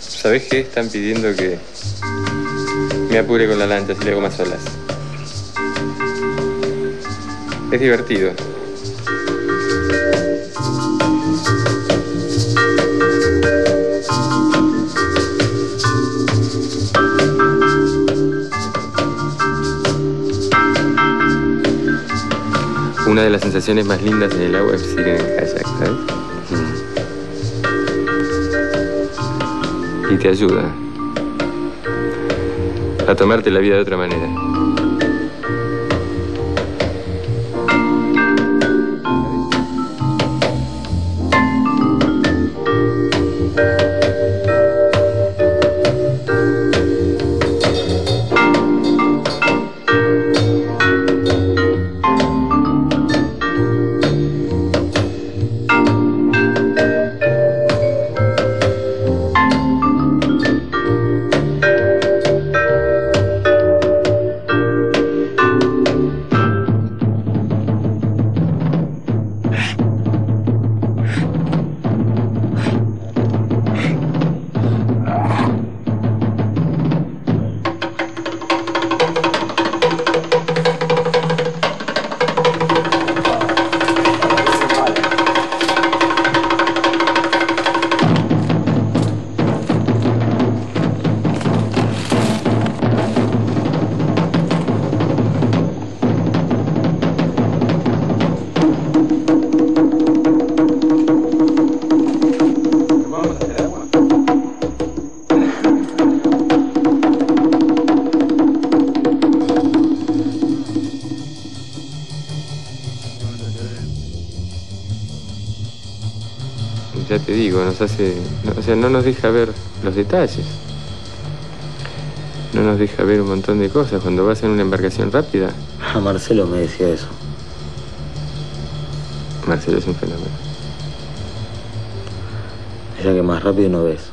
¿Sabés qué? Están pidiendo que me apure con la lancha si le hago más solas. Es divertido. Una de las sensaciones más lindas en el agua es ir en el kayak, ¿sabes? Y te ayuda a tomarte la vida de otra manera. Ya te digo, nos hace... O sea, no nos deja ver los detalles. No nos deja ver un montón de cosas cuando vas en una embarcación rápida. A Marcelo me decía eso. Marcelo es un fenómeno. Es la que más rápido no ves.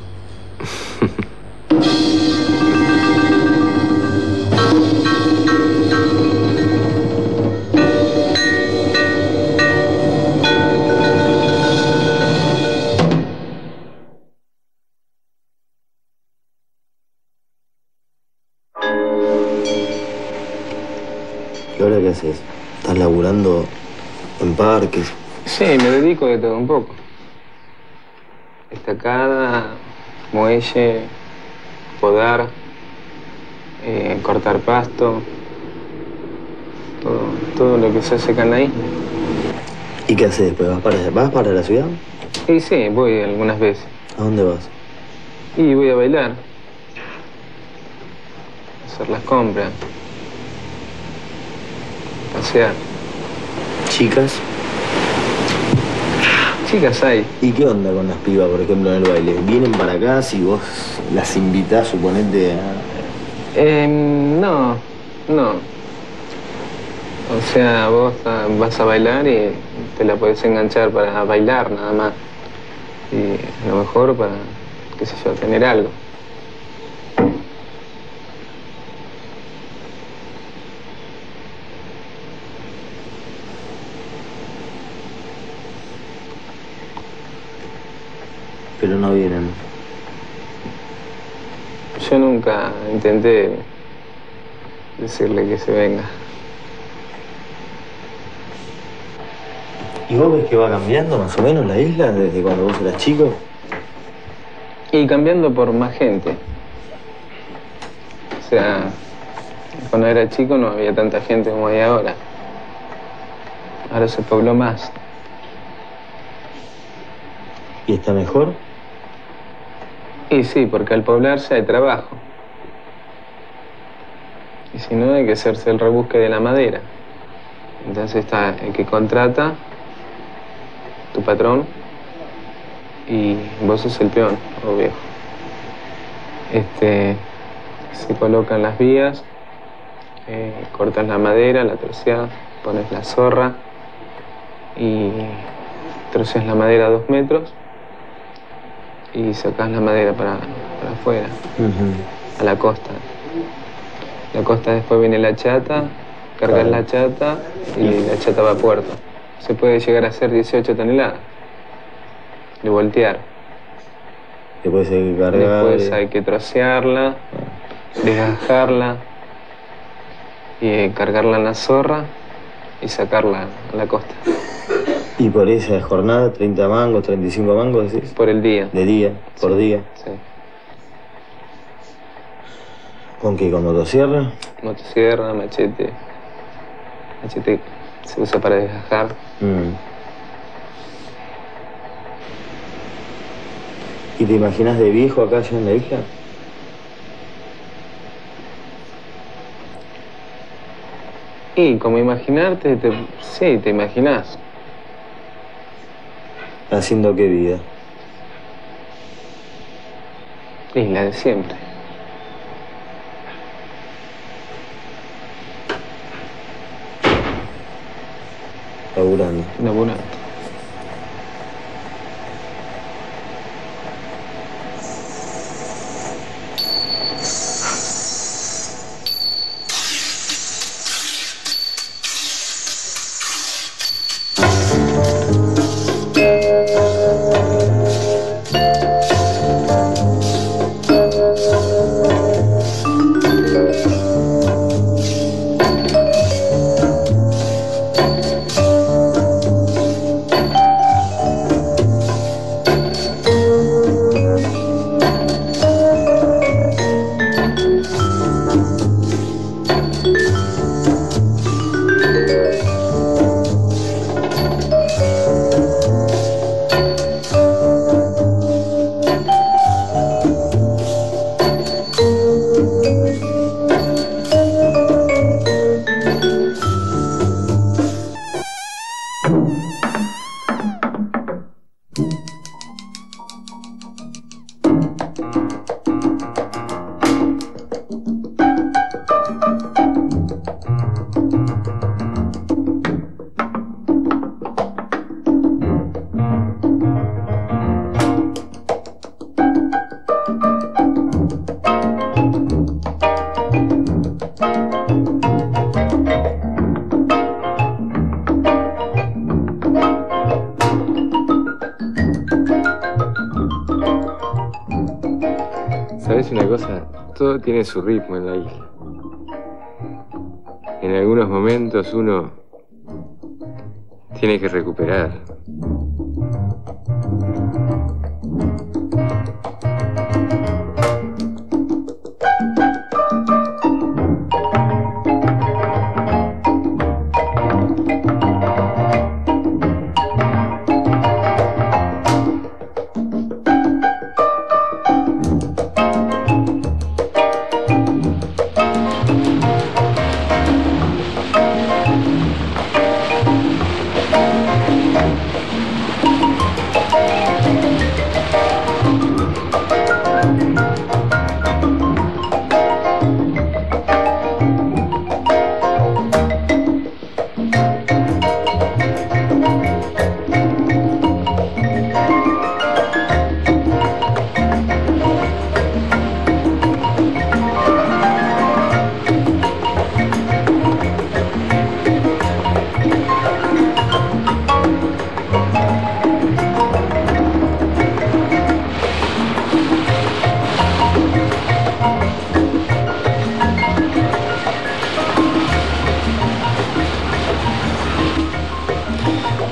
¿Qué haces? ¿Estás laburando en parques? Sí, me dedico de todo un poco. Estacada, muelle, podar, cortar pasto, todo lo que se hace acá en la isla. ¿Y qué haces después? ¿Vas para la ciudad? Sí, sí, voy algunas veces. ¿A dónde vas? Y voy a bailar, a hacer las compras. Pasear. ¿Chicas? Chicas hay. ¿Y qué onda con las pibas, por ejemplo, en el baile? ¿Vienen para acá si vos las invitás, suponete, a...? No. O sea, vos vas a bailar y te la podés enganchar para bailar nada más. Y a lo mejor para, qué sé yo, tener algo. Pero no vienen. Yo nunca intenté decirle que se venga. ¿Y vos ves que va cambiando más o menos la isla desde cuando vos eras chico? Y cambiando por más gente. O sea, cuando era chico no había tanta gente como hay ahora. Ahora se pobló más. ¿Y está mejor? Y sí, porque al poblarse hay trabajo. Y si no, hay que hacerse el rebusque de la madera. Entonces está el que contrata, tu patrón, y vos sos el peón, obvio. Se colocan las vías, cortas la madera, la troceás, pones la zorra y troceás la madera a 2 metros. Y sacás la madera para afuera, a la costa. La costa después viene la chata, cargas la chata y la chata va a puerto. Se puede llegar a hacer 18 toneladas de voltear. Después hay que cargarla. Después hay que trocearla, desgajarla y cargarla en la zorra y sacarla a la costa. ¿Y por esa jornada, 30 mangos, 35 mangos, decís? Por el día. De día, por sí, día. Sí. ¿Con qué? ¿Con motosierra? Motosierra, machete. Machete se usa para desgajar. ¿Y te imaginas de viejo acá allá en la isla? Y como imaginarte, sí, te imaginás. ¿Haciendo qué vida? Y la de siempre. Laburando. Laburando. Tiene su ritmo en la isla. En algunos momentos uno tiene que recuperar.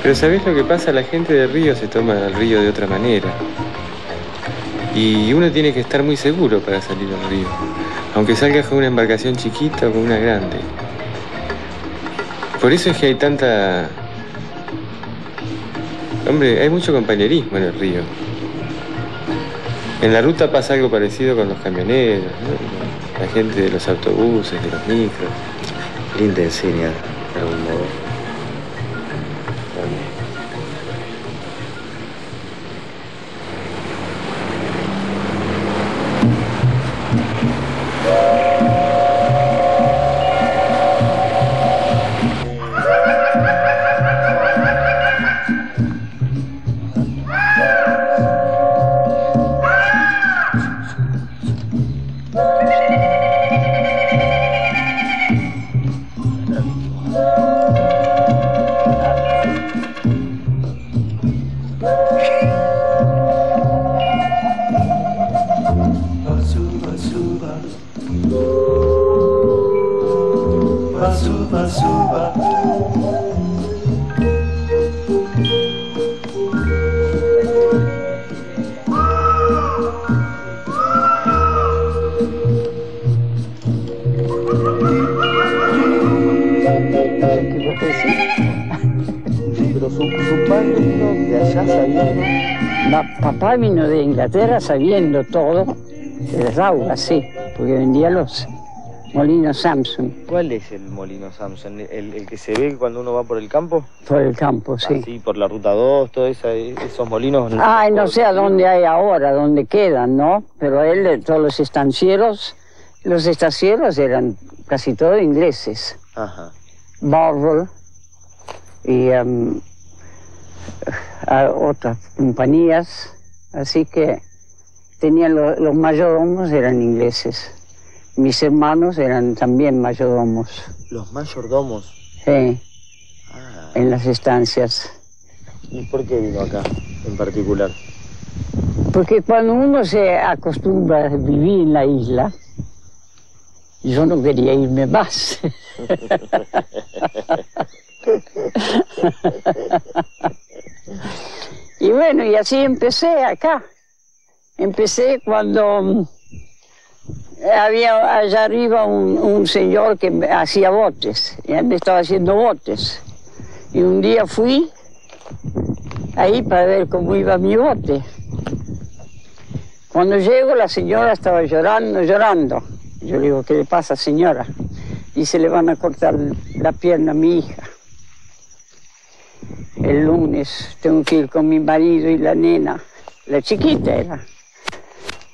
Pero ¿sabés lo que pasa? La gente del río se toma el río de otra manera. Y uno tiene que estar muy seguro para salir al río. Aunque salgas con una embarcación chiquita o con una grande. Por eso es que hay tanta... Hombre, hay mucho compañerismo en el río. En la ruta pasa algo parecido con los camioneros, ¿no? La gente de los autobuses, de los micros. Linda enseña, de algún modo. Papá vino de Inglaterra sabiendo todo de las aguas, sí, porque vendía los molinos Samsung. ¿Cuál es el molino Samsung? ¿El que se ve cuando uno va por el campo? Por el campo, sí. Sí, por la ruta 2, todos esos molinos. Ay, no sé a dónde hay ahora, dónde quedan, ¿no? Pero él, todos los estancieros eran casi todos ingleses. Ajá. Marvel y... a otras compañías, así que tenían los mayordomos eran ingleses. Mis hermanos eran también mayordomos. ¿Los mayordomos? Sí, ah. En las estancias. ¿Y por qué vino acá en particular? Porque cuando uno se acostumbra a vivir en la isla, yo no quería irme más. Y bueno, y así empecé acá. Empecé cuando había allá arriba un señor que hacía botes, y él me estaba haciendo botes. Y un día fui ahí para ver cómo iba mi bote. Cuando llego, la señora estaba llorando, llorando. Yo le digo, ¿qué le pasa, señora? Y se le van a cortar la pierna a mi hija. El lunes tengo que ir con mi marido y la nena, la chiquita era.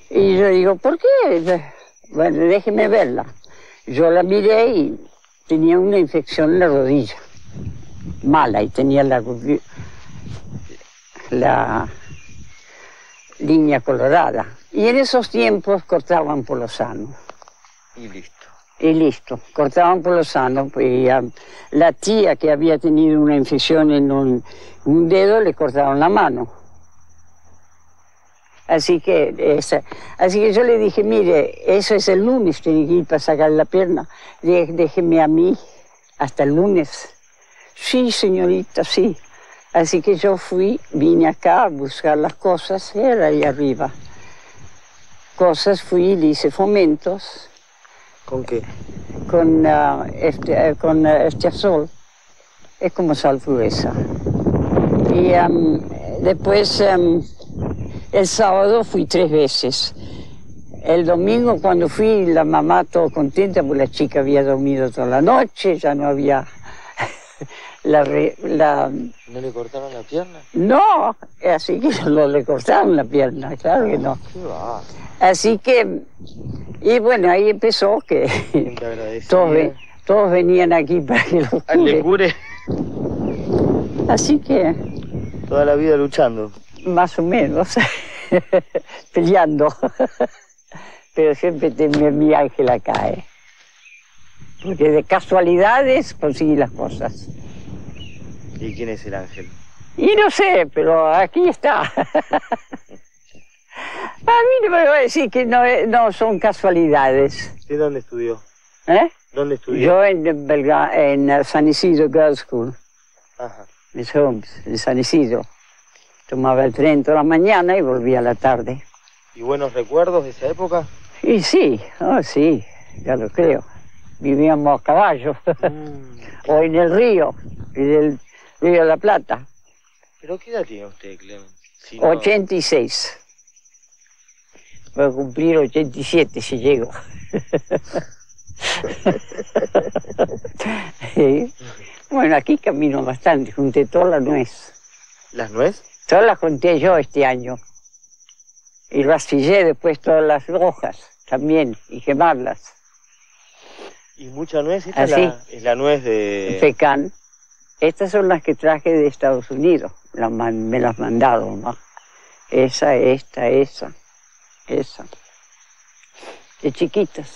Y yo digo, ¿por qué? Bueno, déjeme verla. Yo la miré y tenía una infección en la rodilla, mala, y tenía la línea colorada. Y en esos tiempos cortaban por lo sano. Y listo. Y listo, cortaban por lo sano. Y, la tía que había tenido una infección en un dedo, le cortaron la mano. Así que, yo le dije, mire, eso es el lunes, tiene que ir para sacar la pierna. Déjeme a mí hasta el lunes. Sí, señorita, sí. Así que yo vine acá a buscar las cosas, era ahí arriba. Cosas, fui, le hice fomentos. ¿Con qué? Con sol. Es como sal gruesa. Y después, el sábado fui 3 veces. El domingo cuando fui, la mamá todo contenta porque la chica había dormido toda la noche, ya no había... ¿No le cortaron la pierna? No, así que no le cortaron la pierna, claro que no. Qué va. Así que, y bueno, ahí empezó que todos venían aquí para que los cure. Así que... Toda la vida luchando. Más o menos, peleando. Pero siempre tenía mi ángel acá, ¿eh? Porque de casualidades conseguí las cosas. ¿Y quién es el ángel? Y no sé, pero aquí está. A mí no me va a decir que no son casualidades. ¿Y dónde estudió? ¿Eh? ¿Dónde estudió? Yo en Belga, en San Isidro Girls School. Ajá. Eso, en San Isidro. Tomaba el tren toda la mañana y volvía a la tarde. ¿Y buenos recuerdos de esa época? Y sí, oh, sí, ya lo creo. Vivíamos a caballo, o en el río, en el río de la Plata. ¿Pero qué edad tiene usted, Clemen? Si no... 86. Voy a cumplir 87 si llego. Sí. Bueno, aquí camino bastante, junté todas las nueces. ¿Las nueces? Todas las junté yo este año. Y rastillé después todas las hojas también, y quemarlas. ¿Y mucha nuez? Esta es la nuez de... Pecan. Estas son las que traje de Estados Unidos. Me las mandaron, ¿no? Esa, esta, esa, esa. De chiquitas.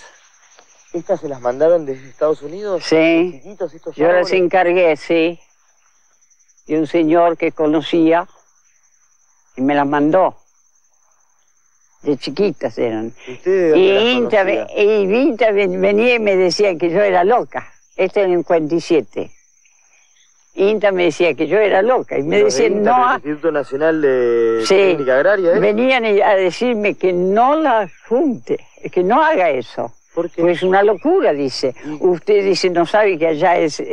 ¿Estas se las mandaron desde Estados Unidos? Sí, estos yo las encargué, sí, de un señor que conocía y me las mandó. De chiquitas eran. Y Vita venía y me decía que yo era loca. Este en el 57. Inta me decía que yo era loca y me decían no... ¿El Instituto Nacional de Técnica Agraria? Venían a decirme que no la junte, que no haga eso. ¿Por qué? Pues es una locura, dice. Usted dice, no sabe que allá es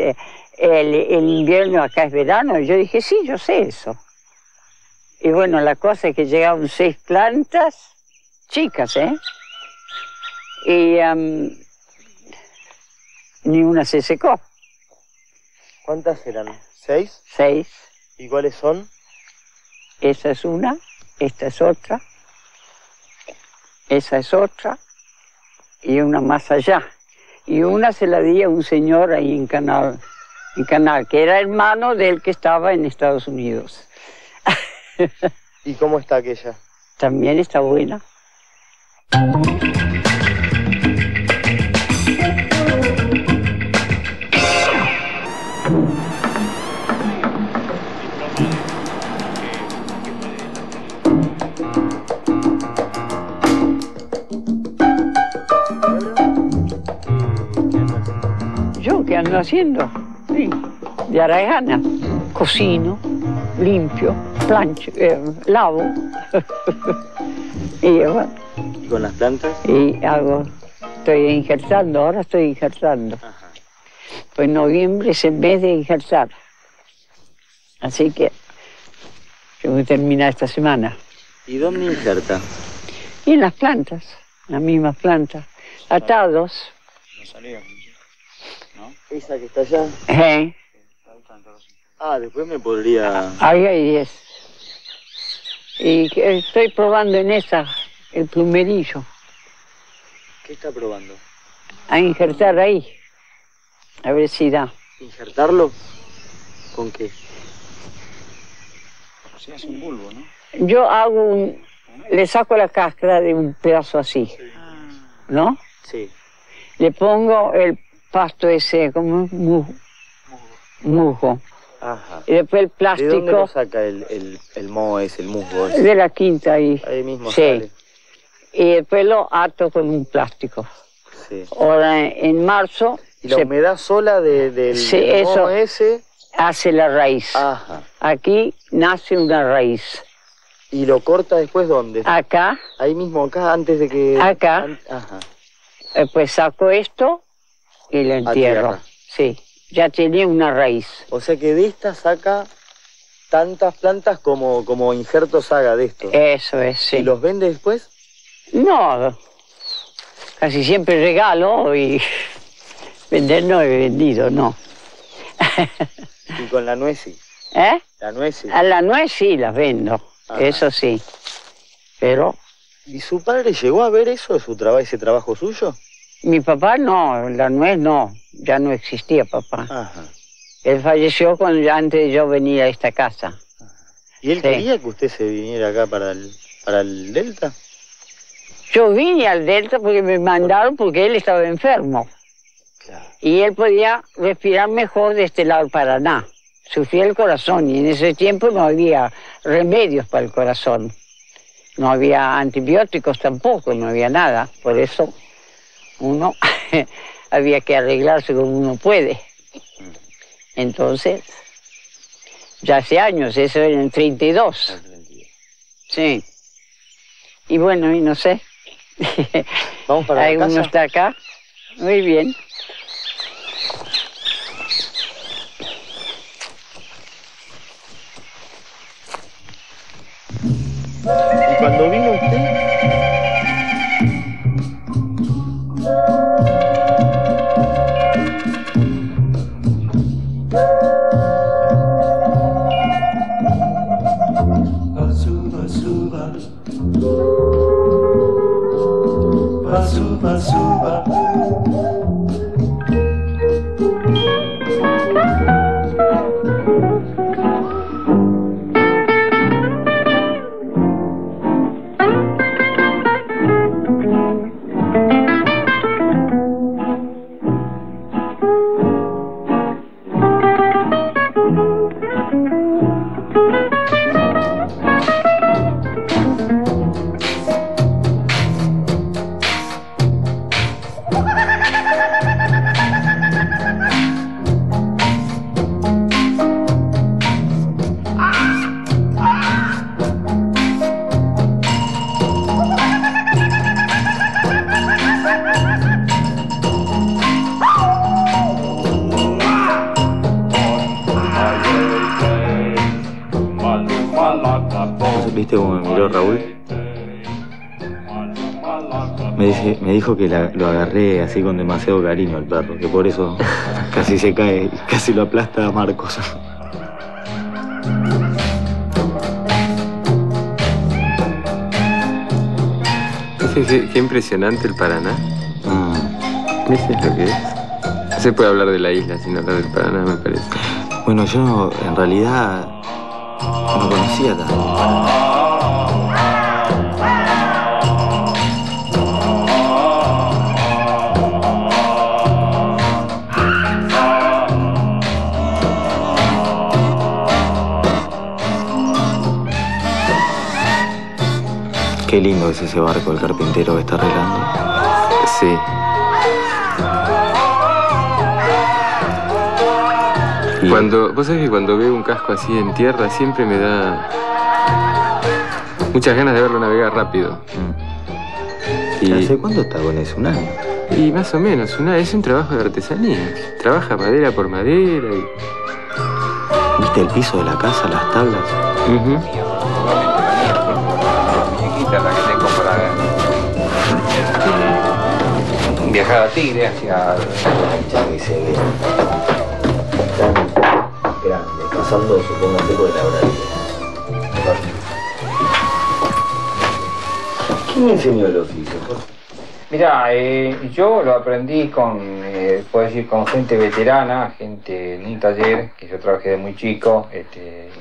el invierno, acá es verano. Y yo dije, sí, yo sé eso. Y bueno, la cosa es que llegaron 6 plantas, chicas, ¿eh? Y ni una se secó. ¿Cuántas eran? ¿6? 6. ¿Y cuáles son? Esa es una, esta es otra, esa es otra, y una más allá. Y una se la di a un señor ahí en Canal, que era hermano del que estaba en Estados Unidos. ¿Y cómo está aquella? También está buena. ¿Yo qué ando haciendo? Sí, de haragana. Cocino, limpio, plancho, lavo. Y bueno. ¿Y con las plantas? Y hago, estoy injertando, ahora estoy injertando. Ajá. Pues en noviembre es el mes de injertar. Así que tengo que terminar esta semana. ¿Y dónde injerta? Y en las plantas, las mismas plantas, no atados. No salió, ¿no? Esa que está allá. Ah, después me podría... Ahí hay 10. Y estoy probando en esa, el plumerillo. ¿Qué está probando? A injertar ahí. A ver si da. ¿Injertarlo? ¿Con qué? O sea, es un bulbo, ¿no? Yo hago un... Le saco la cáscara de un pedazo así. Sí. ¿No? Sí. Le pongo el pasto ese, como musgo. Ajá. Y después el plástico. ¿De dónde lo saca el moho ese, el musgo ese? De la quinta ahí. Ahí mismo sale. Y después lo ato con un plástico. Sí. Ahora en marzo... ¿Y la humedad sola del moho ese? Hace la raíz. Ajá. Aquí nace una raíz. ¿Y lo corta después dónde? Acá. Ahí mismo, acá, antes de que... Acá. Ajá. Pues saco esto y lo entierro. Sí. Ya tenía una raíz. O sea que de esta saca tantas plantas como injertos haga de esto. Eso es, sí. ¿Y los vende después? No, casi siempre regalo y vender no he vendido, no. ¿Y con la nuez sí? ¿Eh? ¿La nuez sí? A la nuez sí las vendo, ajá, eso sí, pero... ¿Y su padre llegó a ver eso, ese trabajo suyo? Mi papá no, la nuez no, ya no existía papá. Ajá. Él falleció antes de yo venir a esta casa. Ajá. ¿Y él quería que usted se viniera acá para el Delta? Yo vine al Delta porque me mandaron porque él estaba enfermo. Claro. Y él podía respirar mejor de este lado del Paraná. Sufría el corazón y en ese tiempo no había remedios para el corazón. No había antibióticos tampoco, no había nada, por eso... Uno había que arreglarse como uno puede. Entonces, ya hace años, eso en el 32. Sí. Y bueno, y no sé. Vamos para la casa. Uno está acá. Muy bien. ¿Y cuando vino usted? Suba, suba. ¿Viste cómo me miró Raúl? Me dijo que lo agarré así con demasiado cariño al perro, que por eso casi se cae, casi lo aplasta a Marcos. Qué impresionante el Paraná. ¿Viste lo que es? No se puede hablar de la isla sin hablar del Paraná, me parece. Bueno, yo en realidad no conocía tanto el Paraná. Qué lindo es ese barco, el carpintero que está arreglando. Sí. Sí. Vos sabés que cuando veo un casco así en tierra siempre me da muchas ganas de verlo navegar rápido. ¿Y hace cuánto está con eso? ¿Un año? Y más o menos, es un trabajo de artesanía. Trabaja madera por madera y... ¿Viste el piso de la casa, las tablas? La que tengo para viajar a Tigre hacia grande, pasando supóngase por la Brasil. ¿Quién me enseñó el oficio? Mirá, yo lo aprendí con, puedo decir, con gente veterana, gente en un taller que yo trabajé de muy chico.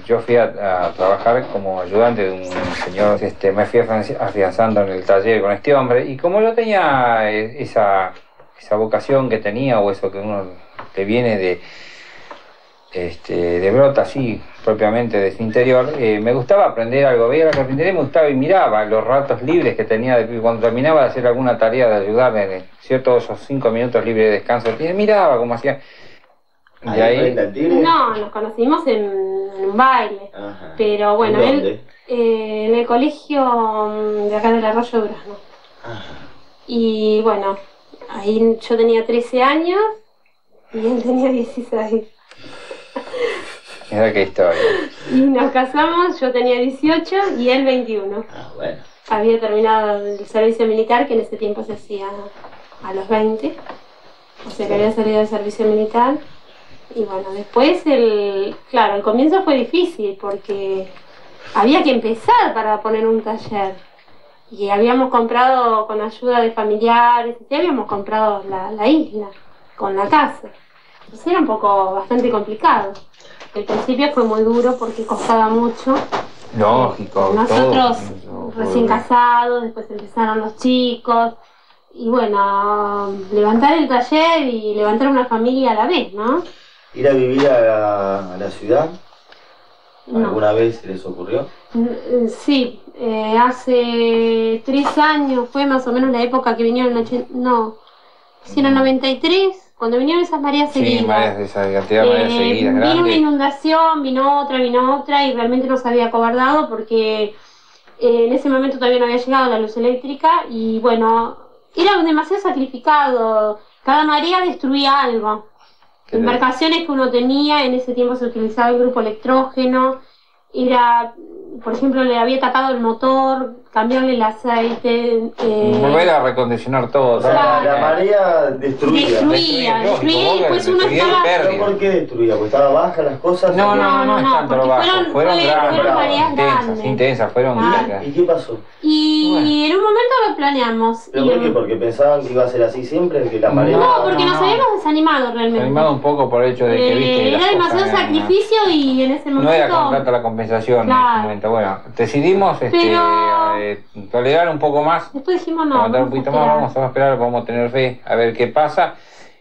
Yo fui a trabajar como ayudante de un señor, me fui afianzando en el taller con este hombre. Y como yo tenía esa vocación que tenía, o eso que uno te viene de brota así, propiamente de su interior, me gustaba aprender algo. Veía la carpintería y me gustaba y miraba los ratos libres que tenía cuando terminaba de hacer alguna tarea, de ayudarme, ¿cierto? Esos 5 minutos libres de descanso, miraba cómo hacía. ¿De ahí? No, nos conocimos en un baile. Ajá. Pero bueno, él en el colegio de acá del Arroyo Durazno. Ajá. Y bueno, ahí yo tenía 13 años y él tenía 16. Mira qué historia. Y nos casamos, yo tenía 18 y él 21. Ah, bueno. Había terminado el servicio militar, que en ese tiempo se hacía a los 20. O sea que había salido del servicio militar. Y bueno, después, claro, el comienzo fue difícil porque había que empezar para poner un taller. Y habíamos comprado, con ayuda de familiares, y habíamos comprado la isla con la casa. Entonces era un poco bastante complicado. El principio fue muy duro porque costaba mucho. Lógico. Nosotros todo, recién casados, después empezaron los chicos. Y bueno, levantar el taller y levantar una familia a la vez, ¿no? ¿Ir a vivir a la ciudad? No. ¿Alguna vez se les ocurrió? Sí, hace 3 años fue más o menos la época que vinieron, en el 93. Cuando vinieron esas mareas seguidas, vino una inundación, vino otra y realmente nos había acobardado porque en ese momento todavía no había llegado la luz eléctrica y bueno, era demasiado sacrificado, cada marea destruía algo. Embarcaciones que uno tenía, en ese tiempo se utilizaba el grupo electrógeno, era, por ejemplo, le había tapado el motor, cambiarle el aceite... volver a recondicionar todo. O sea, la marea destruía, y después uno estaba... ¿Pero por qué destruía? ¿Porque estaba baja las cosas? No, no, no, no, porque fueron mareas grandes. Intensas, fueron largas. ¿Y qué pasó? Y en un momento lo planeamos. ¿Pero por qué? ¿Porque pensaban que iba a ser así siempre? Que la marea... No, porque nos habíamos desanimado realmente. Desanimado un poco por el hecho de que, viste, era demasiado sacrificio y en ese momento... No era completa la compensación en ese momento. Bueno, decidimos... tolerar un poco más. Después dijimos no, vamos un poquito más, vamos a esperar, vamos a tener fe, a ver qué pasa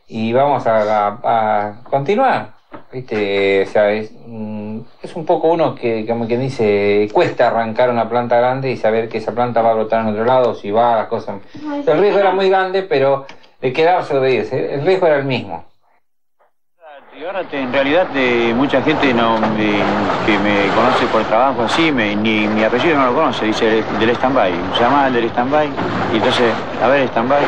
y vamos a continuar. ¿Viste? O sea, es un poco uno que, como quien dice, cuesta arrancar una planta grande y saber que esa planta va a brotar en otro lado, si va, las cosas. No, el riesgo era muy grande, pero de quedarse o de irse, el riesgo era el mismo. Y ahora en realidad mucha gente que me conoce por trabajo así, ni mi apellido no lo conoce, dice del stand-by, se llama del stand-by, y entonces, a ver, stand-by,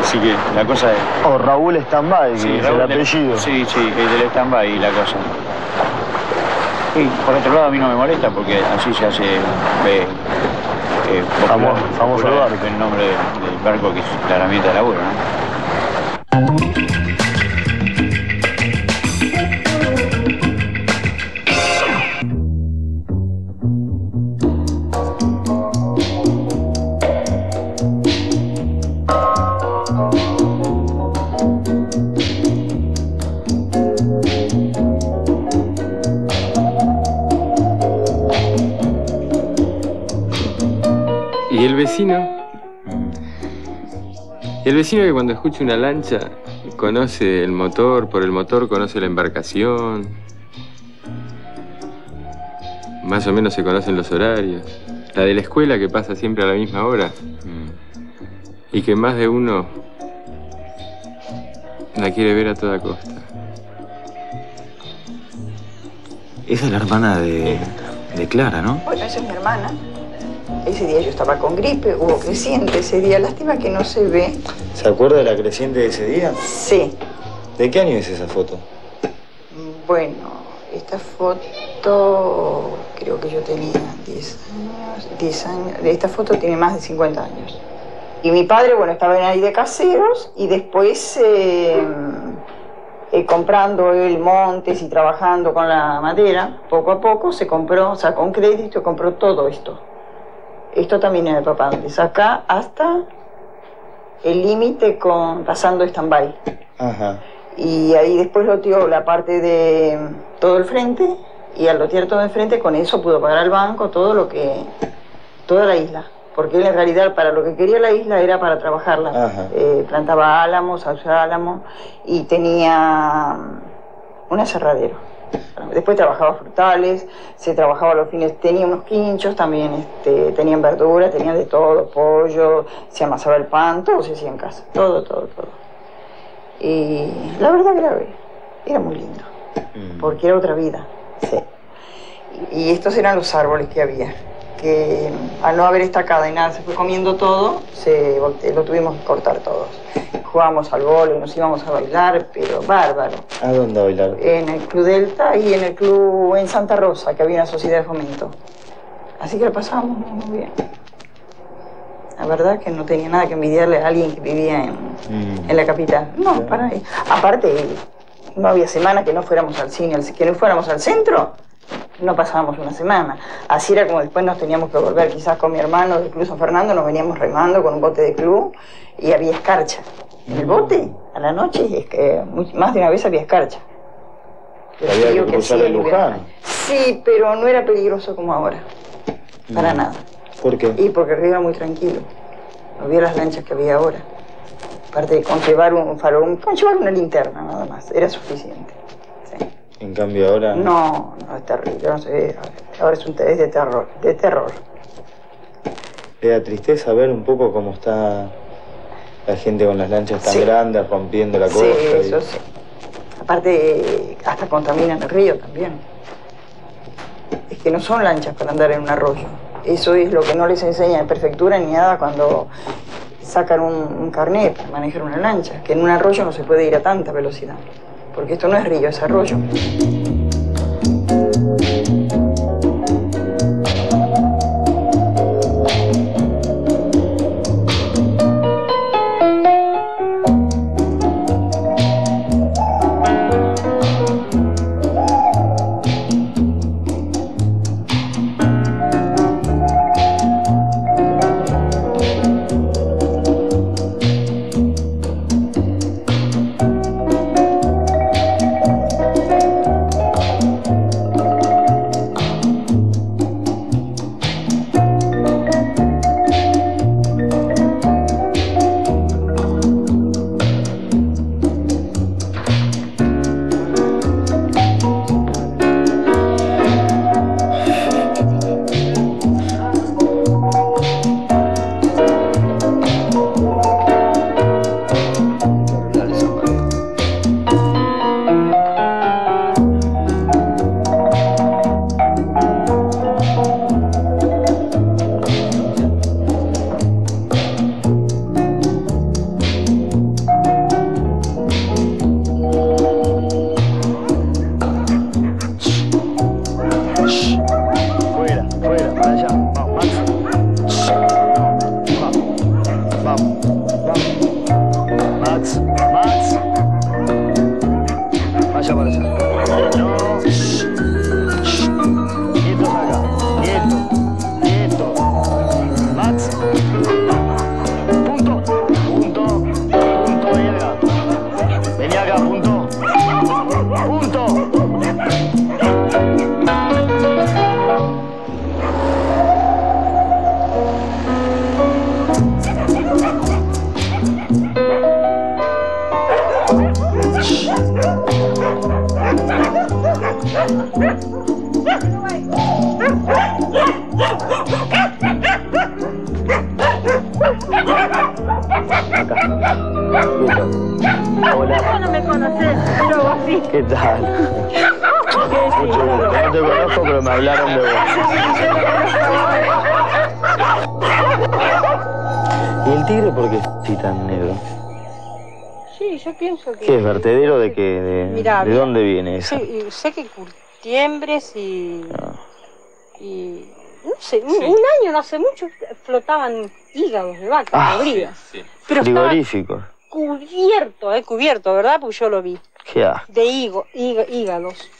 así que la cosa es... O Raúl stand-by, sí, es el apellido. Sí, sí, es del stand-by la cosa. Y por otro lado a mí no me molesta porque así se hace... famoso barco. El nombre del barco que es la herramienta de laburo, ¿no? El vecino que cuando escucha una lancha conoce el motor, por el motor conoce la embarcación. Más o menos se conocen los horarios. La de la escuela que pasa siempre a la misma hora. Y que más de uno la quiere ver a toda costa. Esa es la hermana de Clara, ¿no? Bueno, esa es mi hermana. Ese día yo estaba con gripe, hubo creciente ese día. Lástima que no se ve. ¿Se acuerda de la creciente de ese día? Sí. ¿De qué año es esa foto? Bueno, esta foto creo que yo tenía 10 años. 10 años. Esta foto tiene más de 50 años. Y mi padre, bueno, estaba ahí de caseros y después comprando el montes y trabajando con la madera, poco a poco se compró, sacó un crédito y compró todo esto. Esto también era de papá, desde acá hasta el límite con pasando stand-by. Ajá. Y ahí después loteó la parte de todo el frente y al lotear todo el frente con eso pudo pagar al banco todo lo que... toda la isla. Porque él en realidad para lo que quería la isla era para trabajarla. Plantaba álamos, salsa álamos y tenía un aserradero. Después trabajaba frutales, se trabajaba los fines, tenía unos quinchos también, tenían verduras, tenían de todo, pollo, se amasaba el pan, todo se hacía en casa, todo, todo, todo. Y la verdad grave, era muy lindo, porque era otra vida, sí. Y estos eran los árboles que había, que al no haber estacada y nada, se fue comiendo todo, lo tuvimos que cortar todos. Jugábamos al vóley, nos íbamos a bailar, pero bárbaro. ¿A dónde a bailar? En el Club Delta y en el club en Santa Rosa, que había una sociedad de fomento. Así que lo pasábamos muy bien. La verdad que no tenía nada que envidiarle a alguien que vivía en la capital. No, claro. Para ahí. Aparte, no había semana que no fuéramos al cine, que no fuéramos al centro. No pasábamos una semana. Así era como después nos teníamos que volver, quizás con mi hermano del Club San Fernando, nos veníamos remando con un bote de club y había escarcha. En el bote, a la noche, más de una vez había escarcha. Pero había que cruzar el Luján. Sí, pero no era peligroso como ahora. No. Para nada. ¿Por qué? Y porque el río era muy tranquilo. No había las lanchas que había ahora. Aparte de con llevar un farol, con llevar una linterna nada más, era suficiente. En cambio ahora... No, no, es terrible, no sé, ahora es de terror, de terror. Le da tristeza ver un poco cómo está la gente con las lanchas tan grandes rompiendo la costa. Sí, eso sí. Aparte, hasta contaminan el río también. Es que no son lanchas para andar en un arroyo. Eso es lo que no les enseña en prefectura ni nada cuando sacan un carnet para manejar una lancha. Que en un arroyo no se puede ir a tanta velocidad. Porque esto no es río, es arroyo. ¿De dónde viene eso? Sí, sé que curtiembres y... Ah. Y no sé, sí. Un año, no hace mucho, flotaban hígados de vaca, podridas. Sí, sí. Frigoríficos. Cubierto, cubierto, ¿verdad? Porque yo lo vi. ¿Qué asco? De hígados.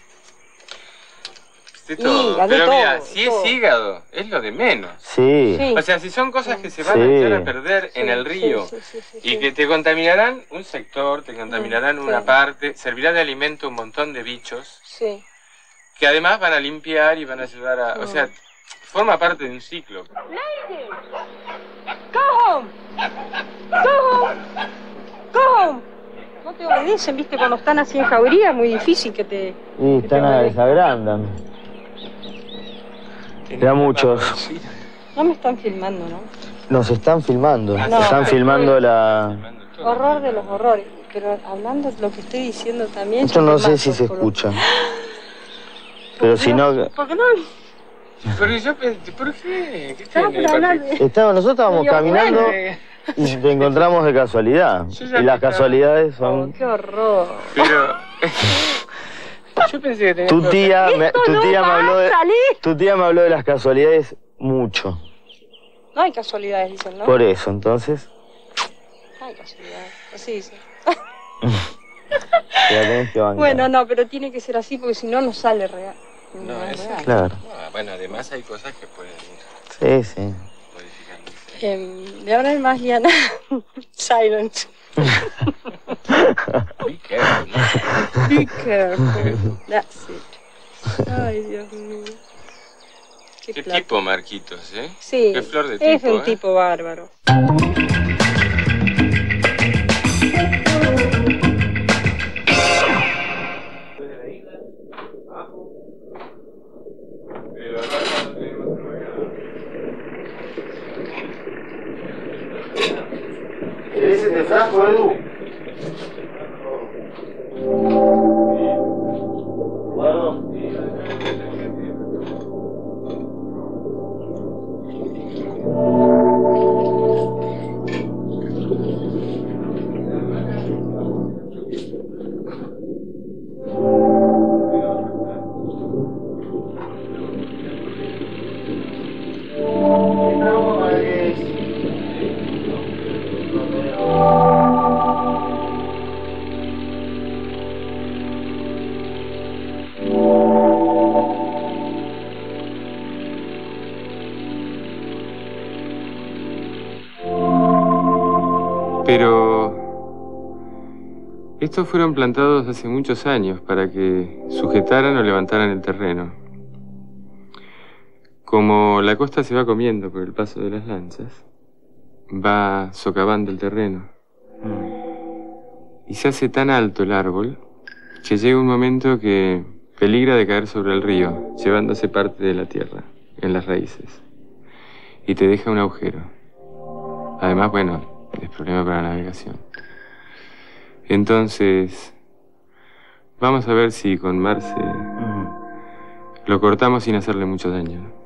De todo. Hígado, pero mira, si todo. Es hígado, es lo de menos. Sí. Sí. O sea, si son cosas que se van a echar a perder en el río y que te contaminarán un sector, te contaminarán una parte, servirá de alimento un montón de bichos que además van a limpiar y van a ayudar a... O sea, forma parte de un ciclo. Lady, go home. Go home. Go home. No te obedecen, viste, cuando están así en jauría es muy difícil que te... Y están a desagrandan. Era muchos. No me están filmando, ¿no? Nos están filmando. No, están filmando la... Horror de los horrores. Pero hablando de lo que estoy diciendo también... Esto no sé si se escucha. Pero si no... ¿Por qué no? Pero yo... ¿Por qué? ¿Qué estaba por hablar de...? Nosotros estábamos caminando y te encontramos de casualidad. Y las casualidades son... ¡Qué horror! Pero... Yo pensé que tenía tu tía me habló de las casualidades mucho. No hay casualidades, dicen, ¿no? Por eso, entonces. No hay casualidades, así dicen. Bueno, no, pero tiene que ser así porque si no, no sale real. No, no es real. Claro. No, bueno, además hay cosas que pueden ir. Sí, sí. De ahora es más Liana. Silent. Be careful, ¿no? Be careful. That's it. Ay, Dios mío. Qué tipo, Marquitos, ¿eh? Sí. Qué flor de tipo. Es un tipo bárbaro. abrazo, Edu. Bueno. Pero estos fueron plantados hace muchos años para que sujetaran o levantaran el terreno. Como la costa se va comiendo por el paso de las lanchas, va socavando el terreno. Y se hace tan alto el árbol que llega un momento que peligra de caer sobre el río, llevándose parte de la tierra en las raíces. Y te deja un agujero. Además, bueno, es problema para la navegación. Entonces, vamos a ver si con Marce lo cortamos sin hacerle mucho daño, ¿no?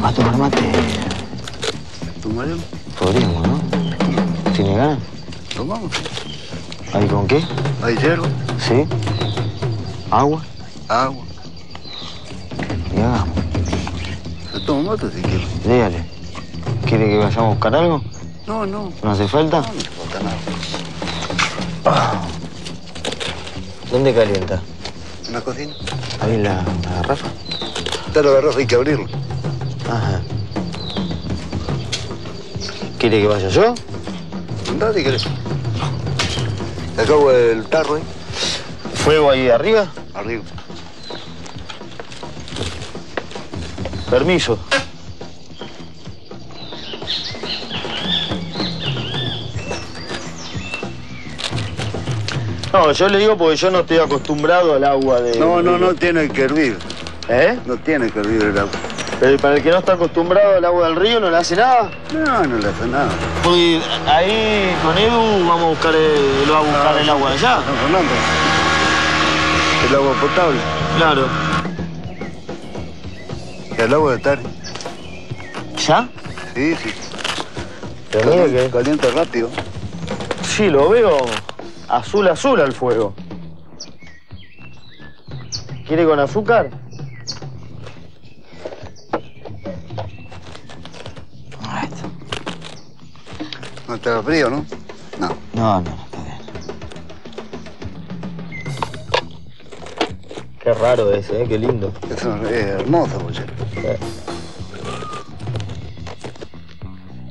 ¿Vas a tomar mate? ¿Tomaremos? Podríamos, ¿no? ¿Tiene ganas? Tomamos. ¿Ahí con qué? Hay hierba. ¿Sí? ¿Agua? Agua. ¿Qué hagamos? Yo tomo mate si quiero. Dígale. ¿Quiere que vayamos a buscar algo? No, no. ¿No hace falta? No, no hace falta nada. Ah. ¿Dónde calienta? En la cocina. ¿Ahí en la garrafa? Está la garrafa, hay que abrirla. Ajá. ¿Quiere que vaya yo? Andate, ¿querés? Le acabo el tarro, ¿eh? ¿Fuego ahí arriba? Arriba. Permiso. No, yo le digo porque yo no estoy acostumbrado al agua de... No, no, no tiene que hervir. ¿Eh? No tiene que hervir el agua. Pero para el que no está acostumbrado al agua del río, ¿no le hace nada? No, no le hace nada. Pues ahí con Edu vamos a buscar el, va a buscar el agua allá. No, Fernando. El agua potable. Claro. Y el agua de tarde. ¿Ya? Sí, sí. Pero calienta rápido. Sí, lo veo azul azul al fuego. ¿Quiere con azúcar? ¿No está frío, no? No. No, no, está bien. Qué raro ese, ¿eh? Qué lindo. Eso es hermoso, boche.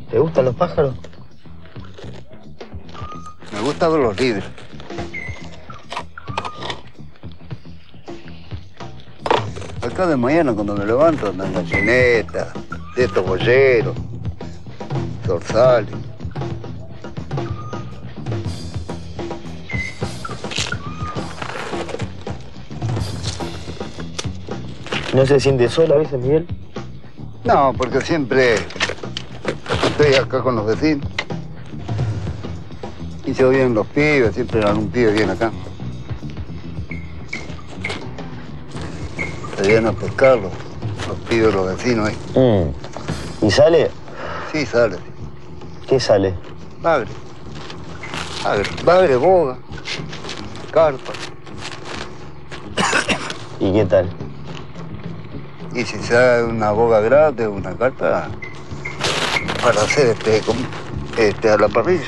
¿Te gustan los pájaros? Me gustan los libres. Acá de mañana cuando me levanto andan gallinetas, de estos boyeros, dorsales. ¿No se siente sola a veces, Miguel? No, porque siempre estoy acá con los vecinos. Y se oyen los pibes, siempre algún pibe viene acá. Se vienen a pescar los pibes, los vecinos ahí. ¿Y sale? Sí, sale. ¿Qué sale? Bagre. Bagre, boga, carpa. ¿Y qué tal? Y si sea una boga grande, una carta para hacer a la parrilla.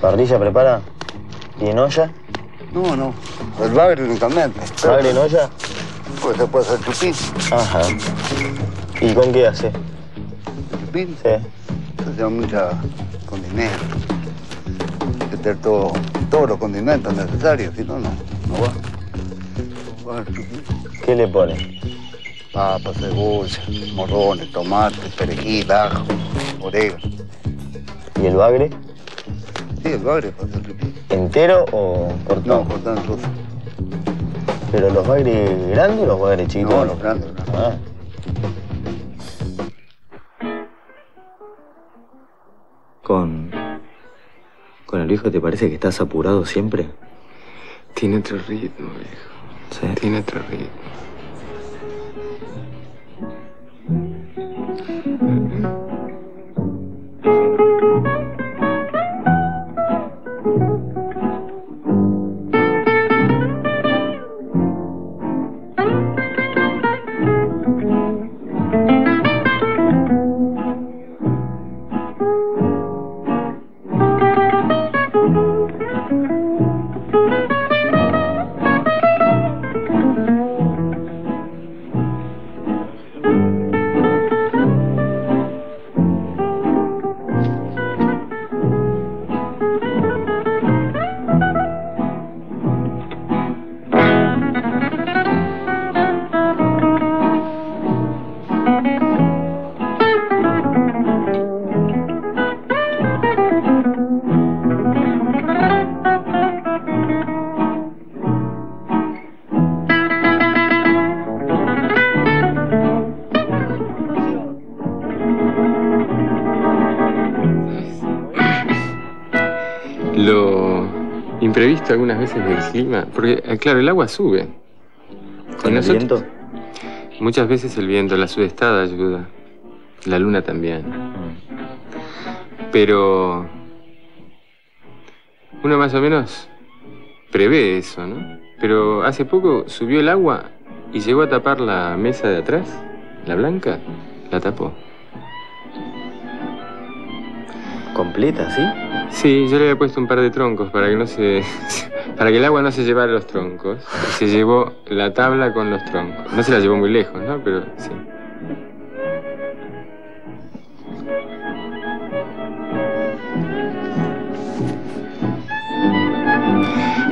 ¿Parrilla prepara? ¿Y en olla? No, no. El bagre únicamente. ¿Bagre en olla? Pues se puede hacer chupín. Ajá. ¿Y con qué hace? ¿Chupín? Sí. Se lleva mucha condimento. Hay que tener todos los condimentos necesarios, si no, no va. ¿Qué le ponen? Papa, cebolla, morrones, tomate, perejil, ajo, orégano. ¿Y el bagre? Sí, el bagre para hacer pipí. ¿Entero o cortado? No, cortado en trozos. ¿Pero los bagres grandes o los bagres chiquitos? No, los grandes. Ah. ¿Con el viejo te parece que estás apurado siempre? Tiene otro ritmo, viejo. ¿Sí? Tiene otro ritmo. Imprevisto algunas veces del clima, porque claro, el agua sube. ¿Con el viento? Muchas veces el viento, la sudestada ayuda, la luna también. Pero uno más o menos prevé eso, ¿no? Pero hace poco subió el agua y llegó a tapar la mesa de atrás, la blanca, la tapó. ¿Completa, sí? Sí, yo le había puesto un par de troncos para que el agua no se llevara los troncos. Se llevó la tabla con los troncos. No se la llevó muy lejos, ¿no? Pero sí.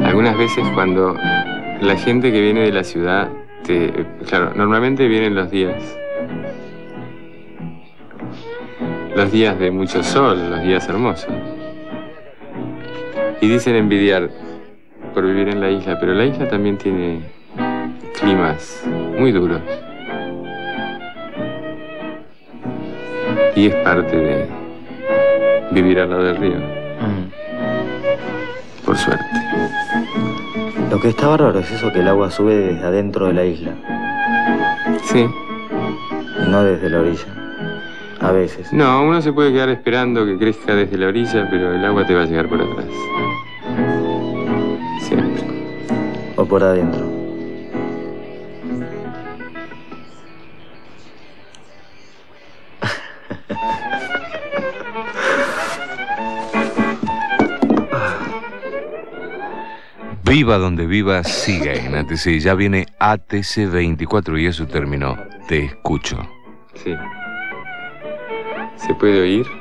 Algunas veces cuando la gente que viene de la ciudad, claro, normalmente vienen los días de mucho sol, los días hermosos. Y dicen envidiar por vivir en la isla, pero la isla también tiene climas muy duros. Y es parte de vivir al lado del río. Por suerte. Lo que está bárbaro es eso, que el agua sube desde adentro de la isla. Sí. Y no desde la orilla. A veces. No, uno se puede quedar esperando que crezca desde la orilla, pero el agua te va a llegar por atrás. Siempre. O por adentro. Viva donde viva, siga en ATC. Ya viene ATC 24 y eso terminó. Te escucho. Sí. ¿Se puede oír?